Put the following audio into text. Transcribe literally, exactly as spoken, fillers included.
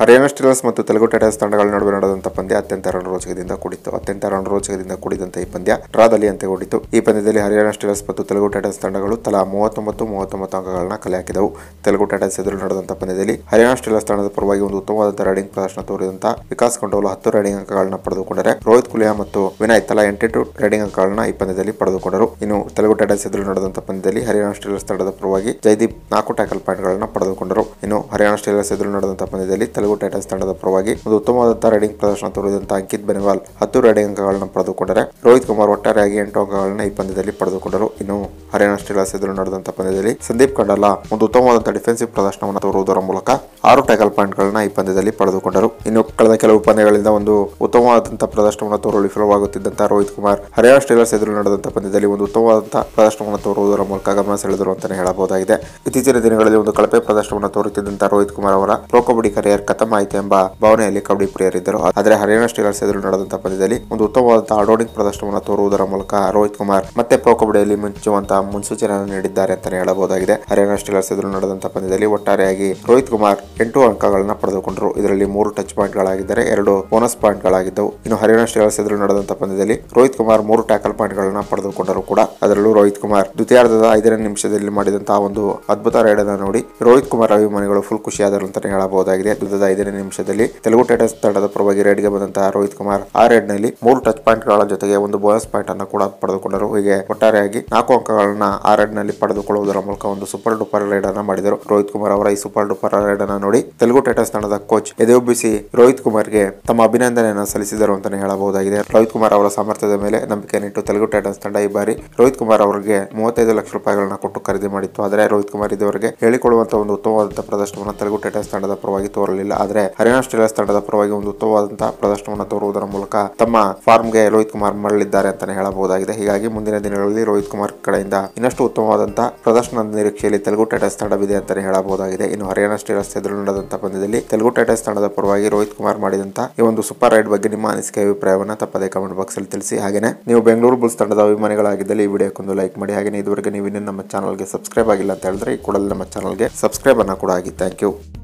Haryana Steelers ಮತ್ತು Telugu Titans ತಂಡಗಳ ನಡುವೆ ನಡೆದಂತಹ ಪಂದ್ಯ ಅತ್ಯಂತ ರಣರೋಚಕದಿಂದ ಕೂಡಿತ್ತು. ಅತ್ಯಂತ ರಣರೋಚಕದಿಂದ ಕೂಡಿದಂತಹ ಈ ಪಂದ್ಯ ಡ್ರಾದಲ್ಲಿ ಅಂತ್ಯಗೊಂಡಿತು. ಈ ಪಂದ್ಯದಲ್ಲಿ ಹರಿಯಾಣ ಸ್ಟಿಲರ್ಸ್ ಮತ್ತು ತೆಲುಗು ಟೈಟನ್ಸ್ ತಂಡಗಳು ತಲಾ ಮೂವತ್ತೊಂಬತ್ತು ಮೂವತ್ತೊಂಬತ್ತು ಅಂಕಗಳನ್ನ ಕಲೆ ಹಾಕಿದವು. ತೆಲುಗು ಟೈಟನ್ಸ್ ಎದುರು ನಡೆದಂತಹ ಪಂದ್ಯದಲ್ಲಿ ಹರಿಯಾಣ ಸ್ಟಿಲರ್ಸ್ ತಂಡದ ಪರವಾಗಿ ಒಂದು ಉತ್ತಮವಾದಂತಹ ರೈಡಿಂಗ್ ಪ್ರದರ್ಶನ ತೋರಿದಂತಹ ವಿಕಾಸ್ ಕಂಡೋಲ್ ಹತ್ತು ರೈಡಿಂಗ್ ಅಂಕಗಳನ್ನ ಪಡೆದುಕೊಂಡರೆ, ರೋಹಿತ್ ಕುಲಿಯಾ ಮತ್ತು ವಿನಯ್ ತಲಾ ಎಂಟೆಂಟು ರೈಡಿಂಗ್ ಅಂಕಗಳನ್ನ ಈ ಪಂದ್ಯದಲ್ಲಿ ಪಡೆದುಕೊಂಡರು. ಇನ್ನು ತೆಲುಗು ಟೈಟನ್ಸ್ ಎದುರು ನಡೆದಂತಹ ಪಂದ್ಯದಲ್ಲಿ ಹರಿಯಾಣ ಸ್ಟಿಲರ್ಸ್ ತಂಡದ ಪರವಾಗಿ ಜೈದೀಪ್ ನಾಲ್ಕು ಟ್ಯಾಕಲ್ ಪಾಯಿಂಟ್ಗಳನ್ನ ಪಡೆದುಕೊಂಡರು. ಇನ್ನು ಹರಿಯಾಣ ಸ್ಟಿಲರ್ಸ್ ಎದುರು ನಡೆದಂತಹ ಪಂದ್ಯದಲ್ಲಿ ಟೈಟನ್ಸ್ ತಂಡದ ಪರವಾಗಿ ಒಂದು ಉತ್ತಮವಾದಂತಹ ರೈಡಿಂಗ್ ಪ್ರದರ್ಶನ ತೋರಿದಂತಹ ಅಂಕಿತ್ ಬೆನಿವಾಲ್ ಹತ್ತು ರೈಡಿಂಗ್ ಅಂಕಗಳನ್ನು ಪಡೆದುಕೊಂಡರೆ, ರೋಹಿತ್ ಕುಮಾರ್ ಒಟ್ಟಾರೆಯಾಗಿ ಎಂಟು ಅಂಕಗಳನ್ನ ಈ ಪಂದ್ಯದಲ್ಲಿ ಪಡೆದುಕೊಂಡರು. ಇನ್ನು ಹರಿಯಾಣ ಸ್ಟಿಲರ್ಸ್ ಎದುರು ನಡೆದಂತಹ ಪಂದ್ಯದಲ್ಲಿ ಸಂದೀಪ್ ಕಂಡೋಲ್ ಒಂದು ಉತ್ತಮವಾದಂತಹ ಡಿಫೆನ್ಸಿವ್ ಪ್ರದರ್ಶನವನ್ನು ತೋರುವುದರ ಮೂಲಕ ಆರು ಟ್ಯಾಕಲ್ ಪಾಯಿಂಟ್ಗಳನ್ನ ಈ ಪಂದ್ಯದಲ್ಲಿ ಪಡೆದುಕೊಂಡರು. ಇನ್ನು ಕಳೆದ ಕೆಲವು ಪಂದ್ಯಗಳಿಂದ ಒಂದು ಉತ್ತಮವಾದಂತಹ ಪ್ರದರ್ಶನವನ್ನು ತೋರಲು ವಿಫಲವಾಗುತ್ತಿದ್ದಂತಹ ರೋಹಿತ್ ಕುಮಾರ್ ಹರಿಯಾಣ ಸ್ಟಿಲರ್ಸ್ ಎದುರು ನಡೆದಂತಹ ಪಂದ್ಯದಲ್ಲಿ ಒಂದು ಉತ್ತಮವಾದಂತಹ ಪ್ರದರ್ಶನವನ್ನು ತೋರುವುದರ ಮೂಲಕ ಗಮನ ಸೆಳೆದರು ಅಂತಾನೆ ಹೇಳಬಹುದಾಗಿದೆ. ಇತ್ತೀಚಿನ ದಿನಗಳಲ್ಲಿ ಒಂದು ಕಳಪೆ ಪ್ರದರ್ಶನವನ್ನು ತೋರುತ್ತಿದ್ದಂತಹ ರೋಹಿತ್ ಕುಮಾರ್ ಅವರ ಪ್ರೊ ಕಬಡ್ಡಿ ಕರಿಯರ್ ಕಥಮಾಯಿತು ಎಂಬ ಭಾವನೆಯಲ್ಲಿ ಕಬಡ್ಡಿ ಪ್ರಿಯರಿದ್ದರು. ಆದರೆ ಹರಿಯಾಣ ಸ್ಟಿಲರ್ಸ್ ಎದುರು ನಡೆದಂತಹ ಪಂದ್ಯದಲ್ಲಿ ಒಂದು ಉತ್ತಮವಾದಂತಹ ಆಲ್ರೌಂಡಿಂಗ್ ಪ್ರದರ್ಶನವನ್ನು ತೋರುವುದರ ಮೂಲಕ ರೋಹಿತ್ ಕುಮಾರ್ ಮತ್ತೆ ಪ್ರೊ ಕಬಡ್ಡಿಯಲ್ಲಿ ಮಿಂಚುವಂತಹ ಮುನ್ಸೂಚನೆಯನ್ನು ನೀಡಿದ್ದಾರೆ ಅಂತಾನೆ ಹೇಳಬಹುದಾಗಿದೆ. ಹರಿಯಾಣ ಸ್ಟಿಲರ್ಸ್ ಎದುರು ನಡೆದಂತಹ ಪಂದ್ಯದಲ್ಲಿ ಒಟ್ಟಾರೆಯಾಗಿ ರೋಹಿತ್ ಕುಮಾರ್ ಎಂಟು ಅಂಕಗಳನ್ನ ಪಡೆದುಕೊಂಡರು. ಇದರಲ್ಲಿ ಮೂರು ಟಚ್ ಪಾಯಿಂಟ್ ಗಳಾಗಿದ್ದರೆ ಎರಡು ಬೋನಸ್ ಪಾಯಿಂಟ್ ಗಳಾಗಿದ್ದವು. ಇನ್ನು ಹರಿಯಾಣ ಸ್ಟಿಲರ್ಸ್ ಎದುರು ನಡೆದಂತಹ ಪಂದ್ಯದಲ್ಲಿ ರೋಹಿತ್ ಕುಮಾರ್ ಮೂರು ಟ್ಯಾಕಲ್ ಪಾಯಿಂಟ್ ಗಳನ್ನ ಪಡೆದುಕೊಂಡರು ಕೂಡ. ಅದರಲ್ಲೂ ರೋಹಿತ್ ಕುಮಾರ್ ದ್ವಿತೀಯಾರ್ಧದ ಐದನೇ ನಿಮಿಷದಲ್ಲಿ ಮಾಡಿದಂತಹ ಒಂದು ಅದ್ಭುತ ರೈಡ್ ಅನ್ನು ನೋಡಿ ರೋಹಿತ್ ಕುಮಾರ್ ಅಭಿಮಾನಿಗಳು ಫುಲ್ ಖುಷಿಯಾದರು ಅಂತಾನೆ ಹೇಳಬಹುದಾಗಿದೆ. ಐದನೇ ನಿಮಿಷದಲ್ಲಿ ತೆಲುಗು ಟೈಟನ್ಸ್ ತಂಡದ ಪರವಾಗಿ ರೈಡ್ ಗೆ ಬಂದಂತಹ ರೋಹಿತ್ ಕುಮಾರ್ ಆ ರೈಡ್ ನಲ್ಲಿ ಮೂರು ಟಚ್ ಪಾಯಿಂಟ್ ಗಳ ಜೊತೆಗೆ ಒಂದು ಬೋನಸ್ ಪಾಯಿಂಟ್ ಅನ್ನು ಕೂಡ ಪಡೆದುಕೊಂಡರು. ಹೀಗೆ ಒಟ್ಟಾರೆಯಾಗಿ ನಾಲ್ಕು ಅಂಕಗಳನ್ನ ಆ ರೈಡ್ ನಲ್ಲಿ ಪಡೆದುಕೊಳ್ಳುವುದರ ಮೂಲಕ ಒಂದು ಸೂಪರ್ ಡೂಪರ್ ರೈಡ್ ಅನ್ನು ಮಾಡಿದರು. ರೋಹಿತ್ ಕುಮಾರ್ ಅವರ ಈ ಸೂಪರ್ ಡೂಪರ್ ರೈಡ್ ಅನ್ನು ನೋಡಿ ತೆಲುಗು ಟೈಟನ್ಸ್ ತಂಡದ ಕೋಚ್ ಎದೆಯುಬ್ಬಿಸಿ ರೋಹಿತ್ ಕುಮಾರ್ ಗೆ ತಮ್ಮ ಅಭಿನಂದನೆಯನ್ನು ಸಲ್ಲಿಸಿದರು ಅಂತಾನೆ ಹೇಳಬಹುದಾಗಿದೆ. ರೋಹಿತ್ ಕುಮಾರ್ ಅವರ ಸಾಮರ್ಥ್ಯದ ಮೇಲೆ ನಂಬಿಕೆಯನ್ನಿಟ್ಟು ತೆಲುಗು ಟೈಟನ್ಸ್ ತಂಡ ಈ ಬಾರಿ ರೋಹಿತ್ ಕುಮಾರ್ ಅವರಿಗೆ ಮೂವತ್ತೈದು ಲಕ್ಷ ರೂಪಾಯಿಗಳನ್ನ ಕೊಟ್ಟು ಖರೀದಿ ಮಾಡಿತ್ತು. ಆದರೆ ರೋಹಿತ್ ಕುಮಾರ್ ಇದುವರೆಗೆ ಹೇಳಿಕೊಳ್ಳುವಂತಹ ಒಂದು ಉತ್ತಮವಾದಂತಹ ಪ್ರದರ್ಶನವನ್ನು ತೆಲುಗು ಟೈಟನ್ಸ್ ತಂಡದ ಪರವಾಗಿ ತೋರಲಿಲ್ಲ. ಆದರೆ ಹರಿಯಾಣ ಸ್ಟಿಲರ್ಸ್ ತಂಡದ ಪರವಾಗಿ ಒಂದು ಉತ್ತಮವಾದಂತಹ ಪ್ರದರ್ಶನವನ್ನು ತೋರುವುದರ ಮೂಲಕ ತಮ್ಮ ಫಾರ್ಮ್ಗೆ ರೋಹಿತ್ ಕುಮಾರ್ ಮರಳಿದ್ದಾರೆ ಅಂತಾನೆ ಹೇಳಬಹುದಾಗಿದೆ. ಹೀಗಾಗಿ ಮುಂದಿನ ದಿನಗಳಲ್ಲಿ ರೋಹಿತ್ ಕುಮಾರ್ ಕಡೆಯಿಂದ ಇನ್ನಷ್ಟು ಉತ್ತಮವಾದಂತಹ ಪ್ರದರ್ಶನದ ನಿರೀಕ್ಷೆಯಲ್ಲಿ ತೆಲುಗು ಟೈಟನ್ಸ್ ತಂಡವಿದೆ ಅಂತಾನೆ ಹೇಳಬಹುದಾಗಿದೆ. ಇನ್ನು ಹರಿಯಾಣ ಸ್ಟಿಲರ್ಸ್ ಎದುರು ನಡೆದಂತಹ ಪಂದ್ಯದಲ್ಲಿ ತೆಲುಗು ಟೈಟನ್ಸ್ ತಂಡದ ಪರವಾಗಿ ರೋಹಿತ್ ಕುಮಾರ್ ಮಾಡಿದಂತಹ ಈ ಒಂದು ಸೂಪರ್ ರೈಡ್ ಬಗ್ಗೆ ನಿಮ್ಮ ಅನಿಸಿಕೆ ಅಭಿಪ್ರಾಯವನ್ನು ತಪ್ಪದೇ ಕಮೆಂಟ್ ಬಾಕ್ಸ್ ಅಲ್ಲಿ ತಿಳಿಸಿ. ಹಾಗೆಯೇ ನೀವು ಬೆಂಗಳೂರು ಬುಲ್ಸ್ ತಂಡದ ಅಭಿಮಾನಿಗಳಾಗಿದ್ದಲ್ಲಿ ಈ ವಿಡಿಯೋಕ್ಕೊಂದು ಲೈಕ್ ಮಾಡಿ. ಹಾಗೆಯೇ ಇದುವರೆಗೆ ನೀವು ಇನ್ನೂ ನಮ್ಮ ಚಾನಲ್ಗೆ ಸಬ್ಸ್ಕ್ರೈಬ್ ಆಗಿಲ್ಲ ಅಂತ ಹೇಳಿದ್ರೆ ಈ ಕೂಡಲೇ ನಮ್ಮ ಚಾನಲ್ಗೆ ಸಬ್ಸ್ಕ್ರೈಬ್ ಅನ್ನ ಕೂಡ ಆಗಿ. Thank you.